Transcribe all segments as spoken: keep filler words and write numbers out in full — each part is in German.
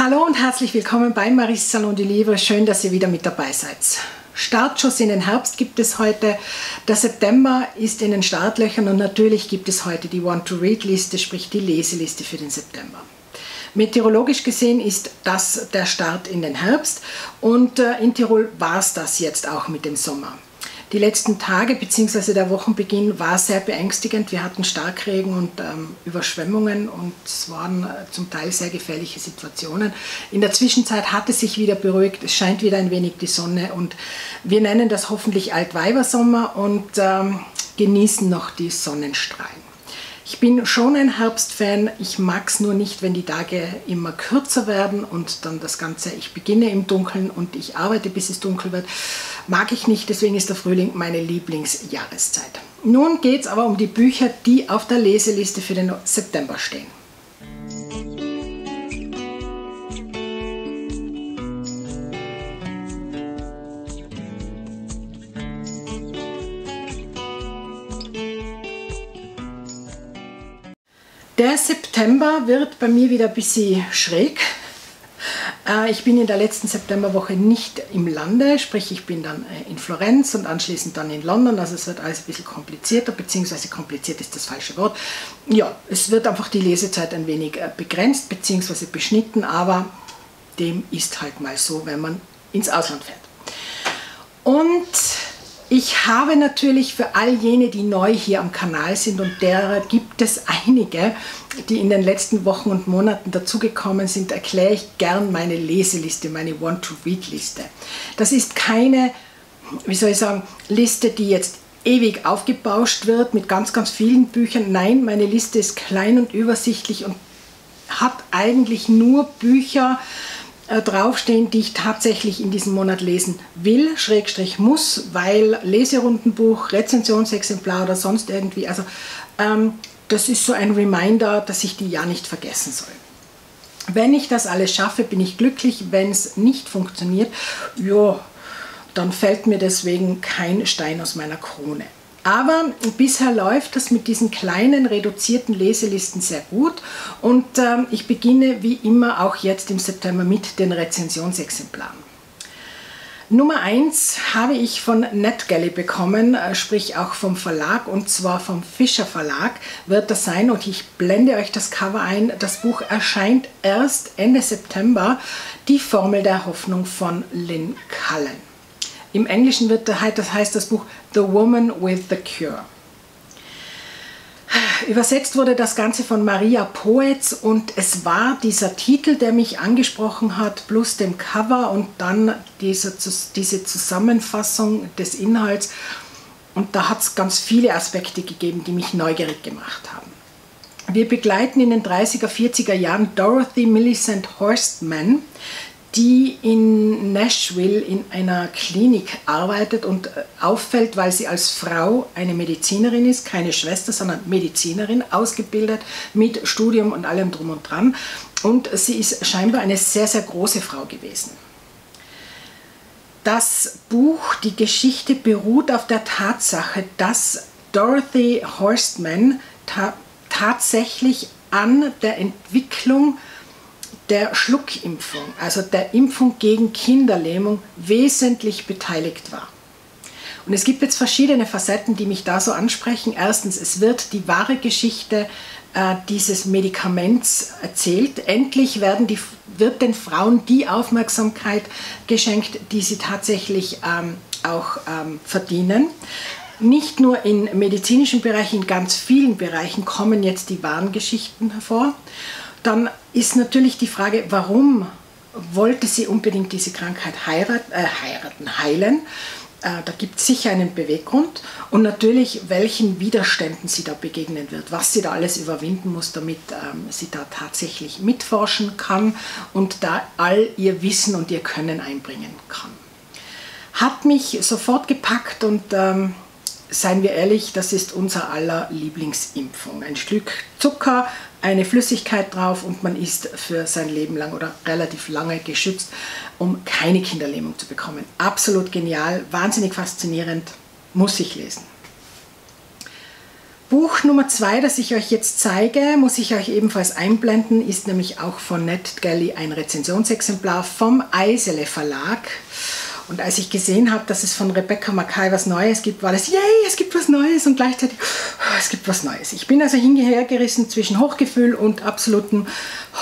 Hallo und herzlich willkommen bei Marie's Salon du Livre. Schön, dass ihr wieder mit dabei seid. Startschuss in den Herbst gibt es heute. Der September ist in den Startlöchern und natürlich gibt es heute die Want-to-Read-Liste, sprich die Leseliste für den September. Meteorologisch gesehen ist das der Start in den Herbst und in Tirol war es das jetzt auch mit dem Sommer. Die letzten Tage bzw. der Wochenbeginn war sehr beängstigend. Wir hatten Starkregen und ähm, Überschwemmungen und es waren äh, zum Teil sehr gefährliche Situationen. In der Zwischenzeit hat es sich wieder beruhigt, es scheint wieder ein wenig die Sonne und wir nennen das hoffentlich Altweibersommer und ähm, genießen noch die Sonnenstrahlen. Ich bin schon ein Herbstfan, ich mag es nur nicht, wenn die Tage immer kürzer werden und dann das Ganze, ich beginne im Dunkeln und ich arbeite, bis es dunkel wird, mag ich nicht, deswegen ist der Frühling meine Lieblingsjahreszeit. Nun geht es aber um die Bücher, die auf der Leseliste für den September stehen. Der September wird bei mir wieder ein bisschen schräg. Ich bin in der letzten Septemberwoche nicht im Lande, sprich ich bin dann in Florenz und anschließend dann in London, also es wird alles ein bisschen komplizierter, beziehungsweise kompliziert ist das falsche Wort. Ja, es wird einfach die Lesezeit ein wenig begrenzt, beziehungsweise beschnitten, aber dem ist halt mal so, wenn man ins Ausland fährt. Und ich habe natürlich für all jene, die neu hier am Kanal sind und derer gibt es einige, die in den letzten Wochen und Monaten dazugekommen sind, erkläre ich gern meine Leseliste, meine Want-to-Read-Liste. Das ist keine, wie soll ich sagen, Liste, die jetzt ewig aufgebauscht wird mit ganz, ganz vielen Büchern. Nein, meine Liste ist klein und übersichtlich und hat eigentlich nur Bücher draufstehen, die ich tatsächlich in diesem Monat lesen will, Schrägstrich muss, weil Leserundenbuch, Rezensionsexemplar oder sonst irgendwie, also ähm, das ist so ein Reminder, dass ich die ja nicht vergessen soll. Wenn ich das alles schaffe, bin ich glücklich, wenn es nicht funktioniert, ja, dann fällt mir deswegen kein Stein aus meiner Krone. Aber bisher läuft das mit diesen kleinen, reduzierten Leselisten sehr gut und ähm, ich beginne wie immer auch jetzt im September mit den Rezensionsexemplaren. Nummer eins habe ich von NetGalley bekommen, äh, sprich auch vom Verlag und zwar vom Fischer Verlag wird das sein und ich blende euch das Cover ein. Das Buch erscheint erst Ende September, Die Formel der Hoffnung von Lynn Cullen. Im Englischen wird das heißt das Buch The Woman with the Cure. Übersetzt wurde das Ganze von Maria Poetz und es war dieser Titel, der mich angesprochen hat, plus dem Cover und dann diese, diese Zusammenfassung des Inhalts. Und da hat es ganz viele Aspekte gegeben, die mich neugierig gemacht haben. Wir begleiten in den dreißiger, vierziger Jahren Dorothy Millicent Horstmann, die in Nashville in einer Klinik arbeitet und auffällt, weil sie als Frau eine Medizinerin ist, keine Schwester, sondern Medizinerin, ausgebildet mit Studium und allem drum und dran. Und sie ist scheinbar eine sehr, sehr große Frau gewesen. Das Buch, die Geschichte beruht auf der Tatsache, dass Dorothy Horstmann ta- tatsächlich an der Entwicklung der Schluckimpfung, also der Impfung gegen Kinderlähmung, wesentlich beteiligt war. Und es gibt jetzt verschiedene Facetten, die mich da so ansprechen. Erstens, es wird die wahre Geschichte äh, dieses Medikaments erzählt. Endlich werden die, wird den Frauen die Aufmerksamkeit geschenkt, die sie tatsächlich ähm, auch ähm, verdienen. Nicht nur im medizinischen Bereich, in ganz vielen Bereichen kommen jetzt die wahren Geschichten hervor. Dann ist natürlich die Frage, warum wollte sie unbedingt diese Krankheit heiraten, äh, heiraten heilen? Äh, da gibt es sicher einen Beweggrund und natürlich, welchen Widerständen sie da begegnen wird, was sie da alles überwinden muss, damit ähm, sie da tatsächlich mitforschen kann und da all ihr Wissen und ihr Können einbringen kann. Hat mich sofort gepackt und ähm, seien wir ehrlich, das ist unser aller Lieblingsimpfung. Ein Stück Zucker, eine Flüssigkeit drauf und man ist für sein Leben lang oder relativ lange geschützt, um keine Kinderlähmung zu bekommen. Absolut genial, wahnsinnig faszinierend, muss ich lesen. Buch Nummer zwei, das ich euch jetzt zeige, muss ich euch ebenfalls einblenden, ist nämlich auch von Ned Galli ein Rezensionsexemplar vom Eisele Verlag. Und als ich gesehen habe, dass es von Rebecca Makkai was Neues gibt, war das, yay, es gibt was Neues und gleichzeitig, oh, es gibt was Neues. Ich bin also hingehergerissen zwischen Hochgefühl und absolutem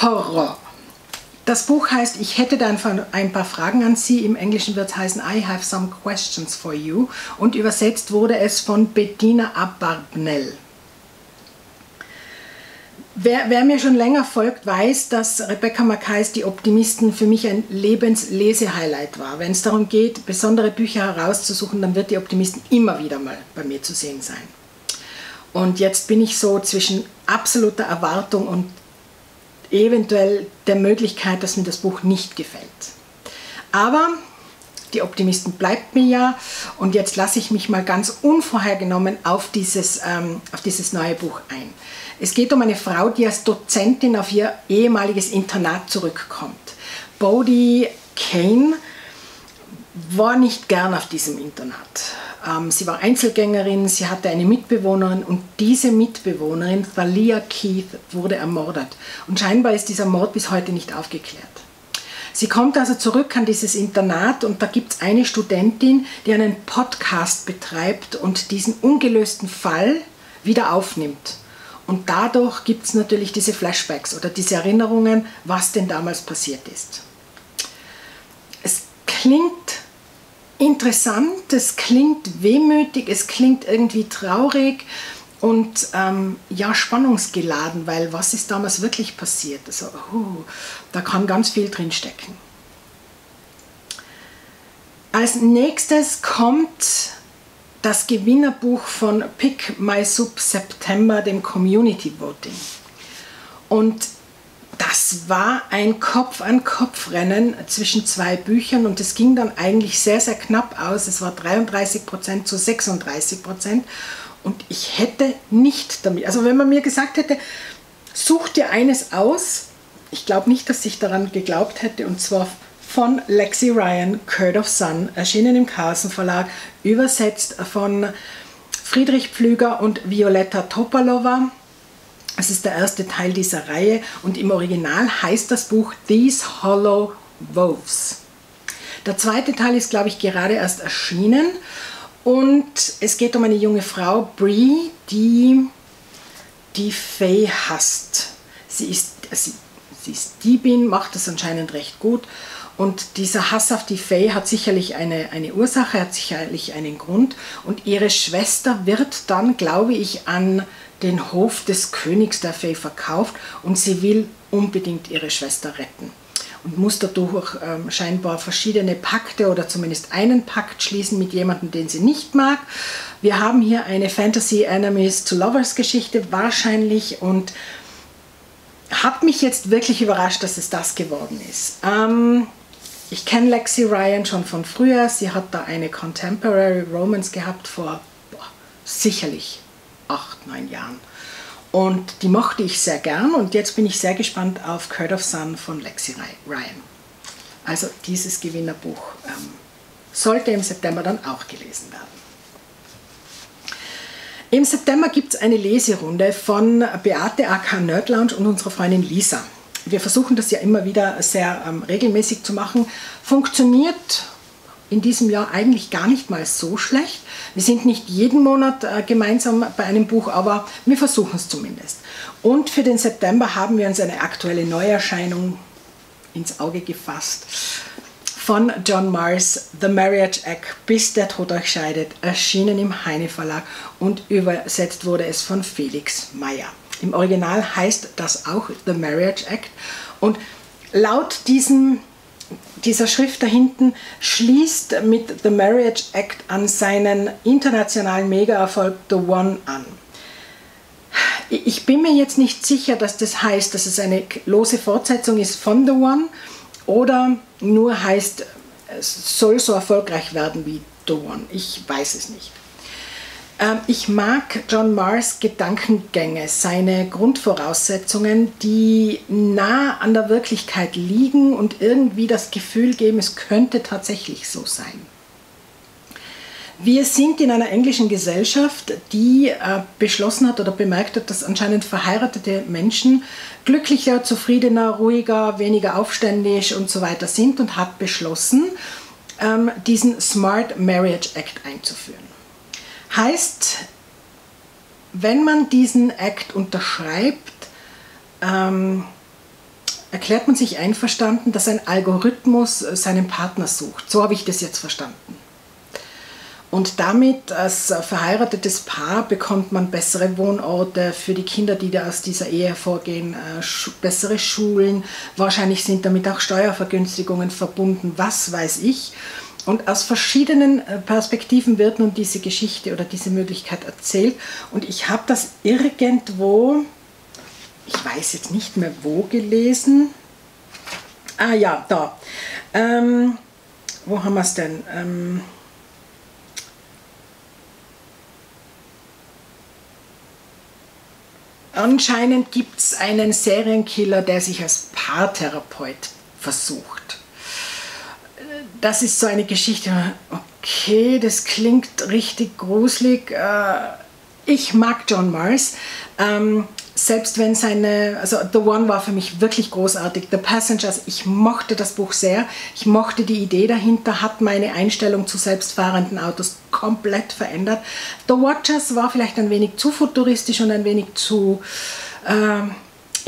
Horror. Das Buch heißt, ich hätte da ein paar Fragen an Sie. Im Englischen wird es heißen, I have some questions for you. Und übersetzt wurde es von Bettina Abbarbanel. Wer, wer mir schon länger folgt, weiß, dass Rebecca Makkais Die Optimisten für mich ein Lebenslese-Highlight war. Wenn es darum geht, besondere Bücher herauszusuchen, dann wird Die Optimisten immer wieder mal bei mir zu sehen sein. Und jetzt bin ich so zwischen absoluter Erwartung und eventuell der Möglichkeit, dass mir das Buch nicht gefällt. Aber Die Optimisten bleibt mir ja und jetzt lasse ich mich mal ganz unvorhergenommen auf dieses, ähm, auf dieses neue Buch ein. Es geht um eine Frau, die als Dozentin auf ihr ehemaliges Internat zurückkommt. Bodie Kane war nicht gern auf diesem Internat. Ähm, sie war Einzelgängerin, sie hatte eine Mitbewohnerin und diese Mitbewohnerin, Thalia Keith, wurde ermordet. Und scheinbar ist dieser Mord bis heute nicht aufgeklärt. Sie kommt also zurück an dieses Internat und da gibt es eine Studentin, die einen Podcast betreibt und diesen ungelösten Fall wieder aufnimmt. Und dadurch gibt es natürlich diese Flashbacks oder diese Erinnerungen, was denn damals passiert ist. Es klingt interessant, es klingt wehmütig, es klingt irgendwie traurig und ähm, ja, spannungsgeladen, weil was ist damals wirklich passiert? Also, uh, da kann ganz viel drin stecken. Als nächstes kommt das Gewinnerbuch von Pick My Sub September, dem Community Voting. Und das war ein Kopf-an-Kopf-Rennen zwischen zwei Büchern und es ging dann eigentlich sehr, sehr knapp aus. Es war dreiunddreißig Prozent zu sechsunddreißig Prozent und ich hätte nicht damit, also wenn man mir gesagt hätte, such dir eines aus, ich glaube nicht, dass ich daran geglaubt hätte, und zwar von Lexi Ryan, Court of Sun, erschienen im Carlsen Verlag, übersetzt von Friedrich Pflüger und Violetta Topalova. Es ist der erste Teil dieser Reihe und im Original heißt das Buch These Hollow Wolves. Der zweite Teil ist, glaube ich, gerade erst erschienen und es geht um eine junge Frau, Bree, die die Fee hasst. Sie ist, sie, sie ist Diebin, macht das anscheinend recht gut. Und dieser Hass auf die Fee hat sicherlich eine, eine Ursache, hat sicherlich einen Grund. Und ihre Schwester wird dann, glaube ich, an den Hof des Königs der Fee verkauft. Und sie will unbedingt ihre Schwester retten. Und muss dadurch ähm, scheinbar verschiedene Pakte oder zumindest einen Pakt schließen mit jemandem, den sie nicht mag. Wir haben hier eine Fantasy Enemies to Lovers Geschichte wahrscheinlich. Und hat mich jetzt wirklich überrascht, dass es das geworden ist. Ähm... Ich kenne Lexi Ryan schon von früher, sie hat da eine Contemporary Romance gehabt vor boah, sicherlich acht, neun Jahren. Und die mochte ich sehr gern und jetzt bin ich sehr gespannt auf Court of Sun von Lexi Ryan. Also dieses Gewinnerbuch ähm, sollte im September dann auch gelesen werden. Im September gibt es eine Leserunde von Beate aka Nerd Lounge und unserer Freundin Lisa. Wir versuchen das ja immer wieder sehr ähm, regelmäßig zu machen. Funktioniert in diesem Jahr eigentlich gar nicht mal so schlecht. Wir sind nicht jeden Monat äh, gemeinsam bei einem Buch, aber wir versuchen es zumindest. Und für den September haben wir uns eine aktuelle Neuerscheinung ins Auge gefasst. Von John Marrs, The Marriage Act, bis der Tod euch scheidet, erschienen im Heine Verlag und übersetzt wurde es von Felix Meyer. Im Original heißt das auch The Marriage Act und laut diesem, dieser Schrift da hinten schließt mit The Marriage Act an seinen internationalen Mega-Erfolg The One an. Ich bin mir jetzt nicht sicher, dass das heißt, dass es eine lose Fortsetzung ist von The One oder nur heißt, es soll so erfolgreich werden wie The One. Ich weiß es nicht. Ich mag John Marrs Gedankengänge, seine Grundvoraussetzungen, die nah an der Wirklichkeit liegen und irgendwie das Gefühl geben, es könnte tatsächlich so sein. Wir sind in einer englischen Gesellschaft, die äh, beschlossen hat oder bemerkt hat, dass anscheinend verheiratete Menschen glücklicher, zufriedener, ruhiger, weniger aufständisch und so weiter sind und hat beschlossen, ähm, diesen Smart Marriage Act einzuführen. Heißt, wenn man diesen Act unterschreibt, ähm, erklärt man sich einverstanden, dass ein Algorithmus seinen Partner sucht. So habe ich das jetzt verstanden. Und damit als verheiratetes Paar bekommt man bessere Wohnorte für die Kinder, die da aus dieser Ehe hervorgehen, bessere Schulen. Wahrscheinlich sind damit auch Steuervergünstigungen verbunden, was weiß ich. Und aus verschiedenen Perspektiven wird nun diese Geschichte oder diese Möglichkeit erzählt. Und ich habe das irgendwo, ich weiß jetzt nicht mehr wo, gelesen. Ah ja, da. Ähm, wo haben wir es denn? Ähm, Anscheinend gibt es einen Serienkiller, der sich als Paartherapeut versucht. Das ist so eine Geschichte, okay, das klingt richtig gruselig. Ich mag John Marrs, selbst wenn seine, also The One war für mich wirklich großartig, The Passengers, ich mochte das Buch sehr, ich mochte die Idee dahinter, hat meine Einstellung zu selbstfahrenden Autos komplett verändert. The Watchers war vielleicht ein wenig zu futuristisch und ein wenig zu äh,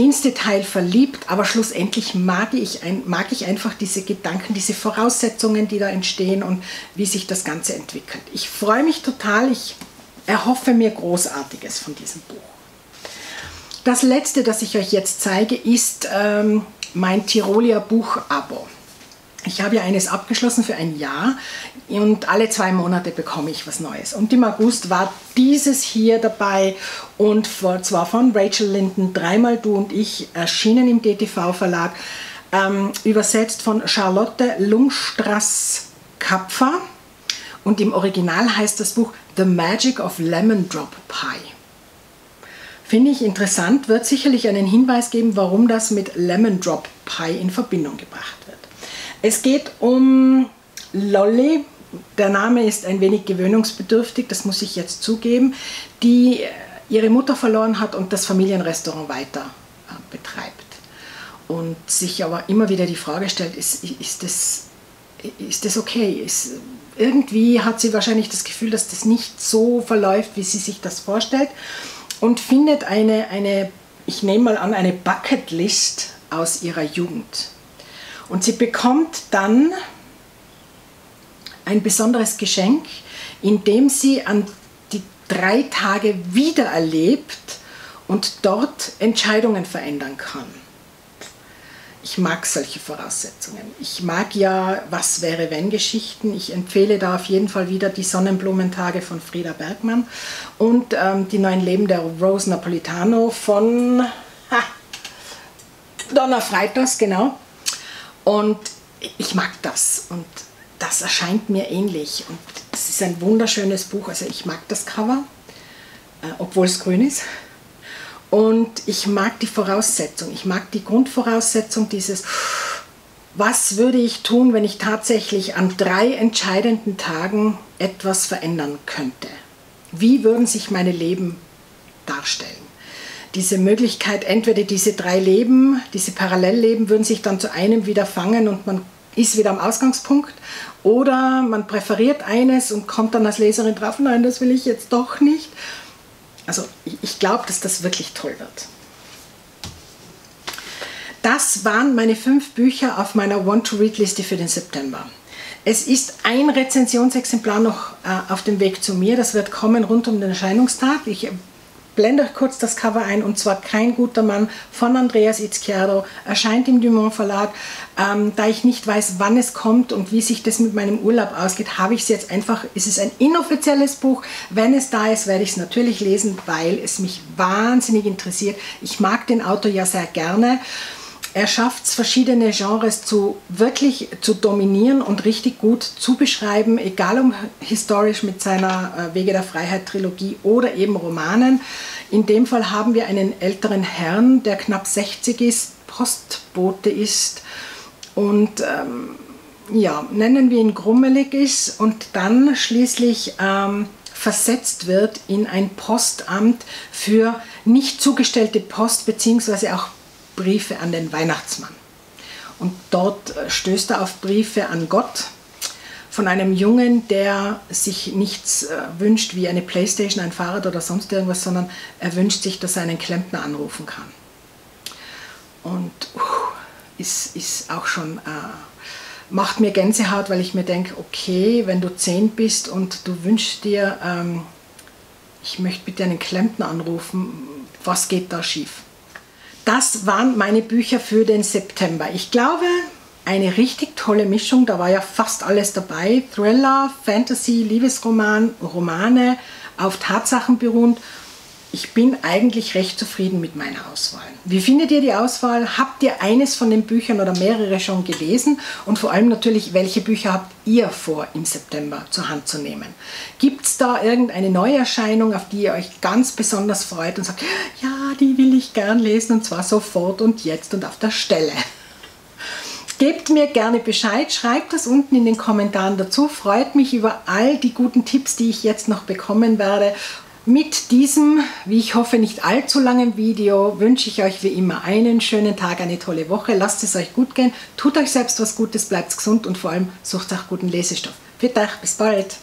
ins Detail verliebt, aber schlussendlich mag ich, ein, mag ich einfach diese Gedanken, diese Voraussetzungen, die da entstehen und wie sich das Ganze entwickelt. Ich freue mich total, ich erhoffe mir Großartiges von diesem Buch. Das letzte, das ich euch jetzt zeige, ist ähm, mein Tiroler Buchabo. Ich habe ja eines abgeschlossen für ein Jahr und alle zwei Monate bekomme ich was Neues. Und im August war dieses hier dabei und zwar von Rachel Linden, Dreimal du und ich, erschienen im D T V-Verlag, ähm, übersetzt von Charlotte Lungstrass-Kapfer und im Original heißt das Buch The Magic of Lemon Drop Pie. Finde ich interessant, wird sicherlich einen Hinweis geben, warum das mit Lemon Drop Pie in Verbindung gebracht wird. Es geht um Lolly, der Name ist ein wenig gewöhnungsbedürftig, das muss ich jetzt zugeben, die ihre Mutter verloren hat und das Familienrestaurant weiter betreibt. Und sich aber immer wieder die Frage stellt, ist, ist, das, ist das okay? Ist, irgendwie hat sie wahrscheinlich das Gefühl, dass das nicht so verläuft, wie sie sich das vorstellt. Und findet eine, eine, ich nehme mal an, eine Bucketlist aus ihrer Jugend. Und sie bekommt dann ein besonderes Geschenk, in dem sie an die drei Tage wieder erlebt und dort Entscheidungen verändern kann. Ich mag solche Voraussetzungen. Ich mag ja Was-wäre-wenn-Geschichten. Ich empfehle da auf jeden Fall wieder die Sonnenblumentage von Frieda Bergmann und ähm, die neuen Leben der Rose Napolitano von ha, Donnerfreitags, genau. Und ich mag das und das erscheint mir ähnlich. Und es ist ein wunderschönes Buch. Also ich mag das Cover, äh, obwohl es grün ist. Und ich mag die Voraussetzung, ich mag die Grundvoraussetzung dieses, was würde ich tun, wenn ich tatsächlich an drei entscheidenden Tagen etwas verändern könnte? Wie würden sich meine Leben darstellen? Diese Möglichkeit, entweder diese drei Leben, diese Parallelleben würden sich dann zu einem wieder fangen und man ist wieder am Ausgangspunkt, oder man präferiert eines und kommt dann als Leserin drauf, nein, das will ich jetzt doch nicht. Also ich glaube, dass das wirklich toll wird. Das waren meine fünf Bücher auf meiner Want-to-Read-Liste für den September. Es ist ein Rezensionsexemplar noch äh, auf dem Weg zu mir. Das wird kommen rund um den Erscheinungstag. Ich blende euch kurz das Cover ein, und zwar Kein guter Mann von Andreas Izquierdo, erscheint im Dumont Verlag. Ähm, da ich nicht weiß, wann es kommt und wie sich das mit meinem Urlaub ausgeht, habe ich es jetzt einfach, es ist ein inoffizielles Buch. Wenn es da ist, werde ich es natürlich lesen, weil es mich wahnsinnig interessiert. Ich mag den Autor ja sehr gerne. Er schafft es, verschiedene Genres zu, wirklich zu dominieren und richtig gut zu beschreiben, egal ob historisch mit seiner Wege der Freiheit Trilogie oder eben Romanen. In dem Fall haben wir einen älteren Herrn, der knapp sechzig ist, Postbote ist, und ähm, ja, nennen wir ihn grummelig ist und dann schließlich ähm, versetzt wird in ein Postamt für nicht zugestellte Post bzw. auch Briefe an den Weihnachtsmann. Und dort stößt er auf Briefe an Gott von einem Jungen, der sich nichts äh, wünscht wie eine Playstation, ein Fahrrad oder sonst irgendwas, sondern er wünscht sich, dass er einen Klempner anrufen kann. Und uh, ist, ist auch schon... Äh, macht mir Gänsehaut, weil ich mir denke, okay, wenn du zehn bist und du wünschst dir, ähm, ich möchte bitte einen Klempner anrufen, was geht da schief? Das waren meine Bücher für den September. Ich glaube, eine richtig tolle Mischung, da war ja fast alles dabei. Thriller, Fantasy, Liebesroman, Romane, auf Tatsachen beruhend. Ich bin eigentlich recht zufrieden mit meiner Auswahl. Wie findet ihr die Auswahl? Habt ihr eines von den Büchern oder mehrere schon gelesen? Und vor allem natürlich, welche Bücher habt ihr vor, im September zur Hand zu nehmen? Gibt es da irgendeine Neuerscheinung, auf die ihr euch ganz besonders freut und sagt, ja, die will ich gern lesen und zwar sofort und jetzt und auf der Stelle? Gebt mir gerne Bescheid, schreibt das unten in den Kommentaren dazu. Freut mich über all die guten Tipps, die ich jetzt noch bekommen werde. Mit diesem, wie ich hoffe, nicht allzu langen Video wünsche ich euch wie immer einen schönen Tag, eine tolle Woche. Lasst es euch gut gehen, tut euch selbst was Gutes, bleibt gesund und vor allem sucht auch guten Lesestoff. Vielen Dank, bis bald!